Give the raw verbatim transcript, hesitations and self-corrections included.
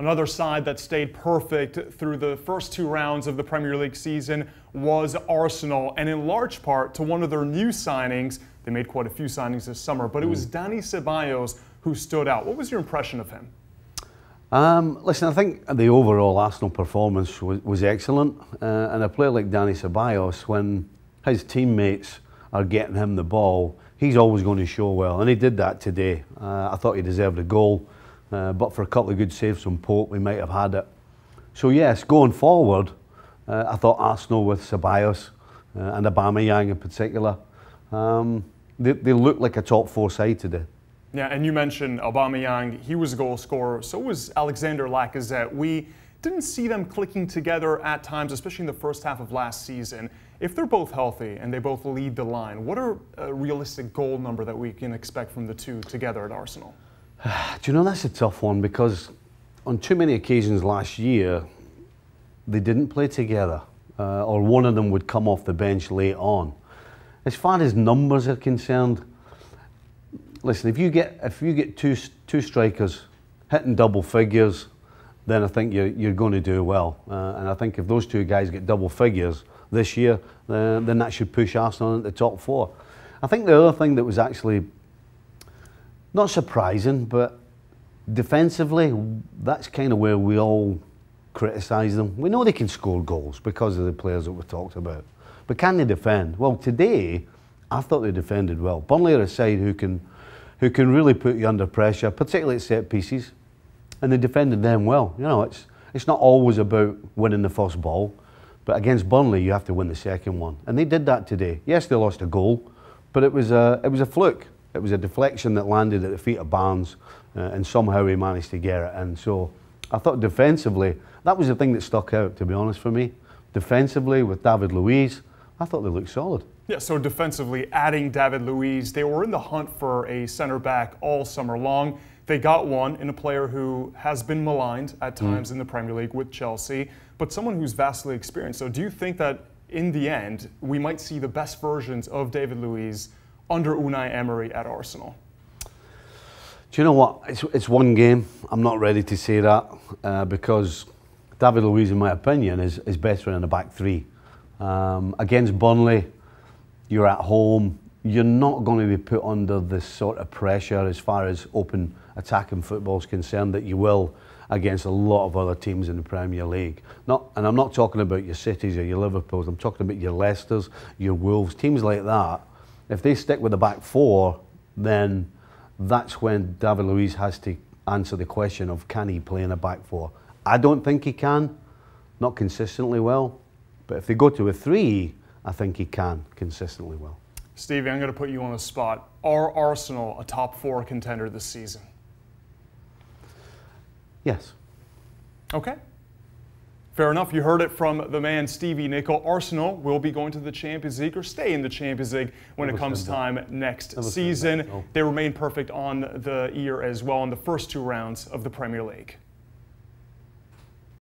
Another side that stayed perfect through the first two rounds of the Premier League season was Arsenal, and in large part to one of their new signings. They made quite a few signings this summer, but it was Dani Ceballos who stood out. What was your impression of him? Um, listen, I think the overall Arsenal performance was, was excellent, uh, and a player like Dani Ceballos, when his teammates are getting him the ball, he's always going to show well, and he did that today. Uh, I thought he deserved a goal. Uh, but for a couple of good saves from Pope, we might have had it. So yes, going forward, uh, I thought Arsenal with Ceballos uh, and Aubameyang in particular, um, they, they looked like a top four side today. Yeah, and you mentioned Aubameyang, he was a goal scorer, so was Alexander Lacazette. We didn't see them clicking together at times, especially in the first half of last season. If they're both healthy and they both lead the line, what are a realistic goal number that we can expect from the two together at Arsenal? Do you know, that's a tough one, because on too many occasions last year they didn't play together, uh, or one of them would come off the bench late on. As far as numbers are concerned, listen, if you get if you get two two strikers hitting double figures, then I think you're you're going to do well. Uh, and I think if those two guys get double figures this year, uh, then that should push Arsenal into the top four. I think the other thing that was actually not surprising, but defensively, that's kind of where we all criticise them. We know they can score goals because of the players that we talked about, but can they defend? Well, today, I thought they defended well. Burnley are a side who can, who can really put you under pressure, particularly at set pieces, and they defended them well. You know, it's it's not always about winning the first ball, but against Burnley, you have to win the second one, and they did that today. Yes, they lost a goal, but it was a it was a fluke. It was a deflection that landed at the feet of Barnes, uh, and somehow he managed to get it in. So I thought defensively, that was the thing that stuck out, to be honest, for me. Defensively, with David Luiz, I thought they looked solid. Yeah, so defensively, adding David Luiz, they were in the hunt for a centre-back all summer long. They got one in a player who has been maligned at times mm. in the Premier League with Chelsea, but someone who's vastly experienced. So do you think that, in the end, we might see the best versions of David Luiz under Unai Emery at Arsenal? Do you know what? It's, it's one game. I'm not ready to say that, uh, because David Luiz, in my opinion, is, is better in the back three. Um, against Burnley, you're at home. You're not going to be put under this sort of pressure as far as open attacking football is concerned that you will against a lot of other teams in the Premier League. Not, and I'm not talking about your Cities or your Liverpools. I'm talking about your Leicesters, your Wolves, teams like that. If they stick with the back four, then that's when David Luiz has to answer the question of, can he play in a back four? I don't think he can, not consistently well. But if they go to a three, I think he can consistently well. Stevie, I'm going to put you on the spot. Are Arsenal a top four contender this season? Yes. Okay. Fair enough. You heard it from the man, Stevie Nicol. Arsenal will be going to the Champions League, or stay in the Champions League when it comes time next season. They remain perfect on the year as well in the first two rounds of the Premier League.